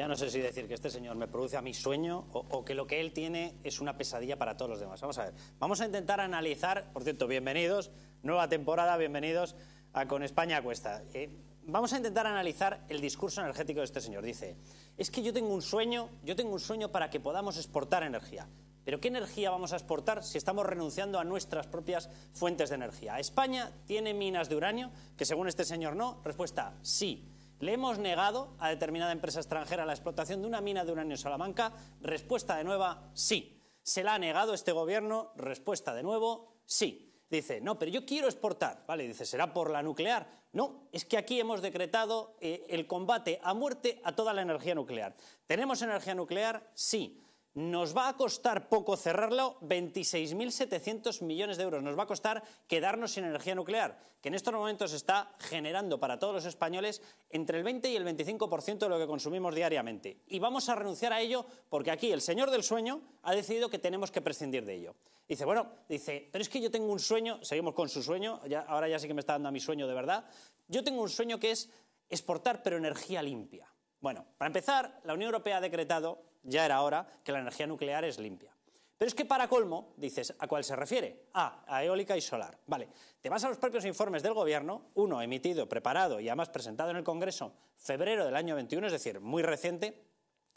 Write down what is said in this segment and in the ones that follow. Ya no sé si decir que este señor me produce a mi sueño o que lo que él tiene es una pesadilla para todos los demás. Vamos a ver, vamos a intentar analizar, por cierto, bienvenidos, nueva temporada, bienvenidos a Con España a Cuesta. Vamos a intentar analizar el discurso energético de este señor. Dice, es que yo tengo un sueño para que podamos exportar energía. Pero ¿qué energía vamos a exportar si estamos renunciando a nuestras propias fuentes de energía? ¿España tiene minas de uranio? Que según este señor no. Respuesta, sí. Le hemos negado a determinada empresa extranjera la explotación de una mina de uranio en Salamanca. Respuesta de nuevo, sí. Se la ha negado este gobierno. Respuesta de nuevo, sí. Dice, no, pero yo quiero exportar. Vale, dice, ¿será por la nuclear? No, es que aquí hemos decretado el combate a muerte a toda la energía nuclear. ¿Tenemos energía nuclear? Sí. Nos va a costar poco cerrarlo, 26.700 millones de euros. Nos va a costar quedarnos sin energía nuclear, que en estos momentos está generando para todos los españoles entre el 20 y el 25% de lo que consumimos diariamente. Y vamos a renunciar a ello porque aquí el señor del sueño ha decidido que tenemos que prescindir de ello. Dice, bueno, dice, pero es que yo tengo un sueño, seguimos con su sueño, ya, ahora ya sí que me está dando a mi sueño de verdad. Yo tengo un sueño que es exportar pero energía limpia. Bueno, para empezar, la Unión Europea ha decretado, ya era hora, que la energía nuclear es limpia. Pero es que para colmo, dices, ¿a cuál se refiere? A eólica y solar. Vale, te vas a los propios informes del Gobierno, uno emitido, preparado y además presentado en el Congreso, febrero del año 21, es decir, muy reciente,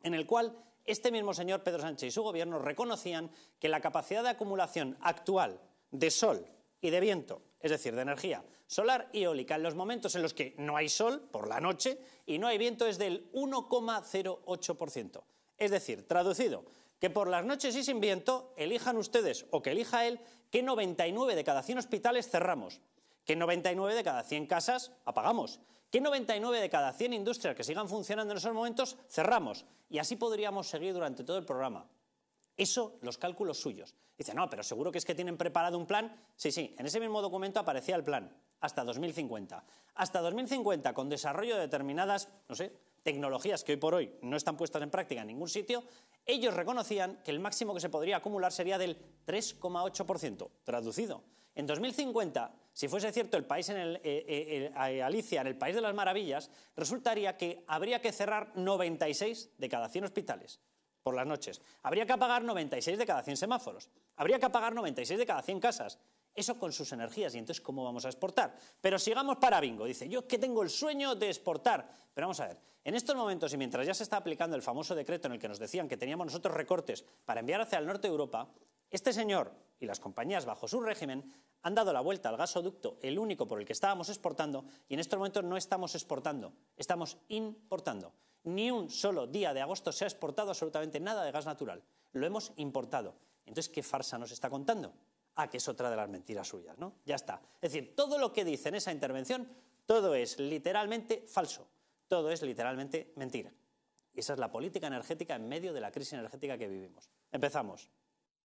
en el cual este mismo señor Pedro Sánchez y su Gobierno reconocían que la capacidad de acumulación actual de sol y de viento, es decir, de energía solar y eólica, en los momentos en los que no hay sol, por la noche, y no hay viento, es del 1,08%. Es decir, traducido, que por las noches y sin viento elijan ustedes o que elija él que 99 de cada 100 hospitales cerramos, que 99 de cada 100 casas apagamos, que 99 de cada 100 industrias que sigan funcionando en esos momentos cerramos. Y así podríamos seguir durante todo el programa. Eso, los cálculos suyos. Dice, no, pero seguro que es que tienen preparado un plan. Sí, sí, en ese mismo documento aparecía el plan, hasta 2050. Hasta 2050, con desarrollo de determinadas, no sé, tecnologías que hoy por hoy no están puestas en práctica en ningún sitio, ellos reconocían que el máximo que se podría acumular sería del 3,8%, traducido. En 2050, si fuese cierto el país en Alicia, en el País de las Maravillas, resultaría que habría que cerrar 96 de cada 100 hospitales por las noches. Habría que apagar 96 de cada 100 semáforos. Habría que apagar 96 de cada 100 casas. Eso con sus energías, y entonces ¿cómo vamos a exportar? Pero sigamos para bingo, dice, yo es que tengo el sueño de exportar. Pero vamos a ver, en estos momentos y mientras ya se está aplicando el famoso decreto en el que nos decían que teníamos nosotros recortes para enviar hacia el norte de Europa, este señor y las compañías bajo su régimen han dado la vuelta al gasoducto, el único por el que estábamos exportando, y en estos momentos no estamos exportando, estamos importando. Ni un solo día de agosto se ha exportado absolutamente nada de gas natural, lo hemos importado. Entonces, ¿qué farsa nos está contando? Ah, que es otra de las mentiras suyas, ¿no? Ya está. Es decir, todo lo que dice en esa intervención, todo es literalmente falso, todo es literalmente mentira. Y esa es la política energética en medio de la crisis energética que vivimos. Empezamos.